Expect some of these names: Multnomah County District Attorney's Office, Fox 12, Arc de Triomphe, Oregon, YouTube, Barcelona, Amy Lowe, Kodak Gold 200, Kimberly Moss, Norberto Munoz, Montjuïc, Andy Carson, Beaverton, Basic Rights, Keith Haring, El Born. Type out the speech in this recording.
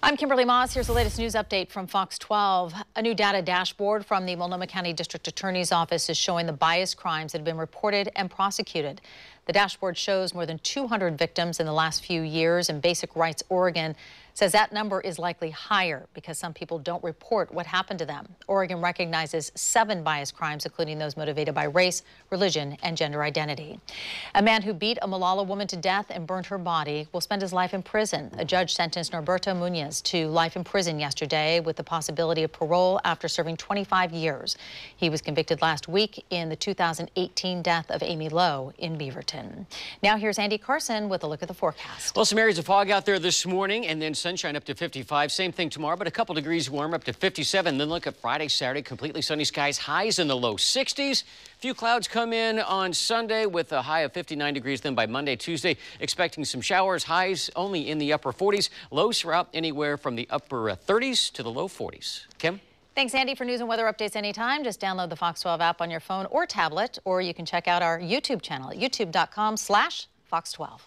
I'm Kimberly Moss. Here's the latest news update from Fox 12. A new data dashboard from the Multnomah County District Attorney's Office is showing the bias crimes that have been reported and prosecuted. The dashboard shows more than 200 victims in the last few years, and Basic Rights, Oregon, says that number is likely higher because some people don't report what happened to them. Oregon recognizes 7 bias crimes, including those motivated by race, religion, and gender identity. A man who beat a Malala woman to death and burned her body will spend his life in prison. A judge sentenced Norberto Munoz to life in prison yesterday with the possibility of parole after serving 25 years. He was convicted last week in the 2018 death of Amy Lowe in Beaverton. Now here's Andy Carson with a look at the forecast. Well, some areas of fog out there this morning, and then sunshine up to 55. Same thing tomorrow, but a couple degrees warmer, up to 57. Then look at Friday, Saturday, completely sunny skies, highs in the low 60s. A few clouds come in on Sunday with a high of 59 degrees. Then by Monday, Tuesday, expecting some showers, highs only in the upper 40s. Lows are out anywhere from the upper 30s to the low 40s. Kim? Thanks, Andy, for news and weather updates anytime. Just download the Fox 12 app on your phone or tablet, or you can check out our YouTube channel at youtube.com/Fox12.